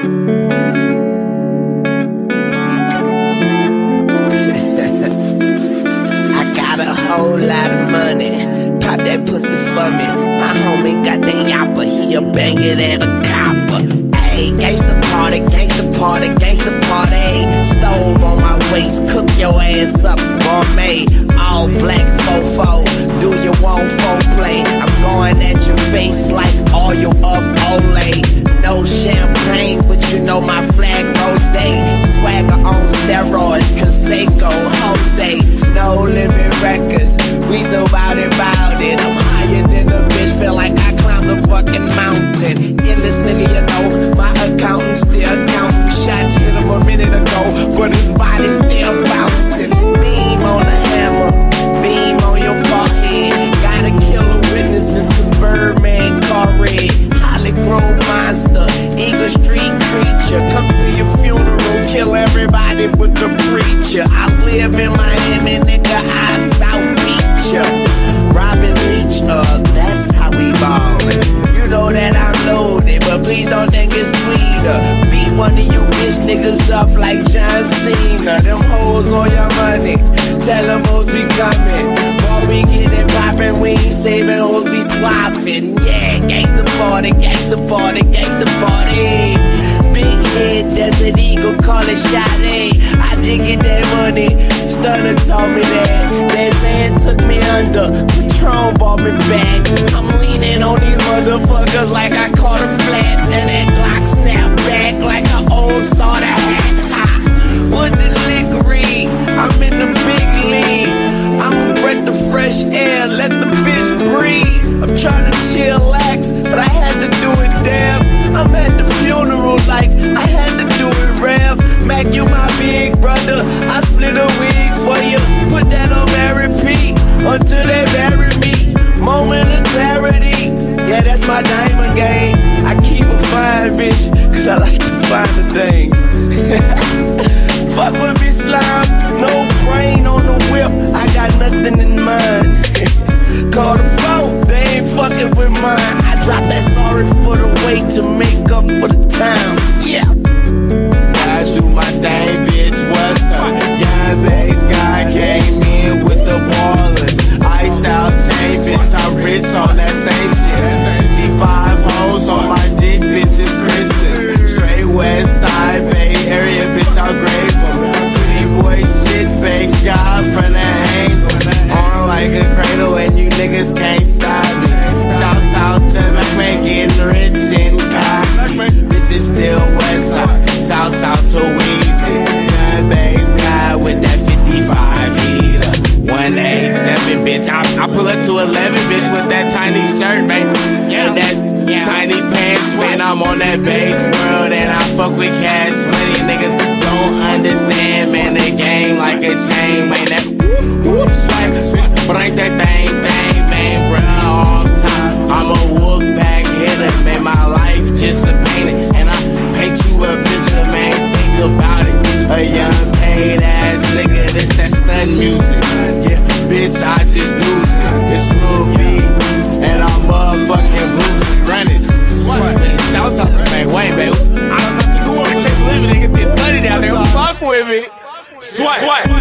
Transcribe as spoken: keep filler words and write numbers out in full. I got a whole lot of money. Pop that pussy for me. My homie got that yapper. He'll bang it at a copper. Ayy, gangsta party, gangsta party, gangsta party. Stove on my waist, cook your ass up, gourmet. All black fofo, do your own foreplay. I'm going at your face like oil of Olay. No champagne, but you know my flag rosé. Swagger on steroids, Conseco, Jose. No Limit Records, we so bout it, bout it. I'm higher than a bitch, feel like I climbed a fucking mountain. In this nigga, you know, my accountant still counting. Shots hit him a minute ago, but his body's still bouncing. Beam on the hammer, beam on your forehead. Gotta kill the witnesses, cause Birdman car red. Grown monster, Eagle Street creature. Come to your funeral, kill everybody but the preacher. I live in Miami, nigga, I South Beach ya. Robin Leach, uh, that's how we ballin'. You know that I'm loaded, but please don't think it's sweeter. Beat one of you bitch niggas up like John Cena. Them hoes on your money, tell them hoes we comin'. We get it poppin', we ain't saving hoes, we swappin'. Yeah, gangsta party, gangsta party, gangsta party. Big head, desert eagle, call it Sade. I just get that money, Stunner told me that. That Zan took me under, Patron bought me back. I'm leaning on these motherfuckers like I caught a flat. And that Glock snap back like an old starter hat. Ha, what the lick read? I'm in the big league. I'ma breath the fresh air, let the bitch breathe. I'm tryna chillax, but I had to do it damn. I'm at the funeral like I had to do it rev. Mac, you my big brother, I split a wig for you. Put that on Mary P until they bury me. Moment of clarity, yeah, that's my diamond game. I keep a fine bitch, cause I like to find the things. Fuck with me slime, no brain on the whip. I got nothing in mind. Call the phone, they ain't fucking with mine. I drop that sorry for the wait to make up for the time. Yeah, I do my thing, bitch, what's up? Young bass guy came in with the ballers. Iced out chain, bitch, I'm rich on that same shit. sixty-five hoes on my dick, bitch, it's Christmas. Straight west side, Bay Area, bitch, I'm grateful. Boy, shit, base God from the angle. Arm like a cradle, and you niggas can't stop me. South, south to McMahon, getting rich and cocky. Bitches still west side, south, south to Weezy. Young base guy with that fifty-five heater. one eighty-seven, bitch. I, I pull up to eleven, bitch, with that tiny shirt, baby. And that yeah. tiny pants when I'm on that base world, and I fuck with cash money, niggas. Understand, man, the game like a chain, man. That whoop, swipe, bitch, break that thing, thing, man, bro. All time, I'm a wolf pack hitter, man. My life just a painting, and I paint you a picture, man. Think about it, a young paid ass nigga. This that stunt music, yeah, bitch. I just lose it. It's Lil B, and I'm motherfucking losing, running. What? Shouts out to Bay Way, baby. I was up to do it. Niggas get bloody down there. Fuck with me. Swat.